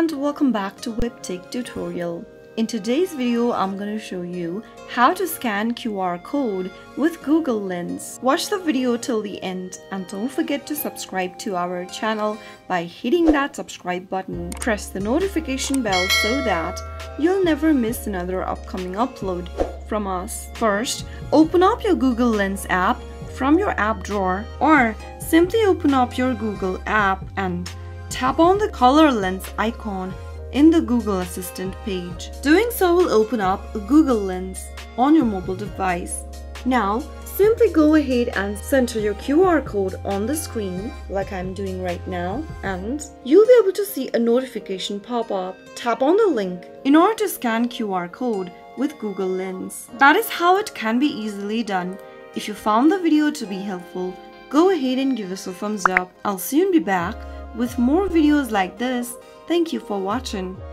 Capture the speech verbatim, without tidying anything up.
and welcome back to Webtech Tutorial. In today's video, I'm going to show you how to scan Q R code with Google Lens. Watch the video till the end and don't forget to subscribe to our channel by hitting that subscribe button. Press the notification bell so that you'll never miss another upcoming upload from us. First, open up your Google Lens app from your app drawer, or simply open up your Google app and tap on the color lens icon in the Google Assistant page. Doing so will open up Google Lens on your mobile device. Now, simply go ahead and center your Q R code on the screen like I'm doing right now, and you'll be able to see a notification pop up. Tap on the link in order to scan Q R code with Google Lens. That is how it can be easily done. If you found the video to be helpful, go ahead and give us a thumbs up. I'll soon be back with more videos like this. Thank you for watching.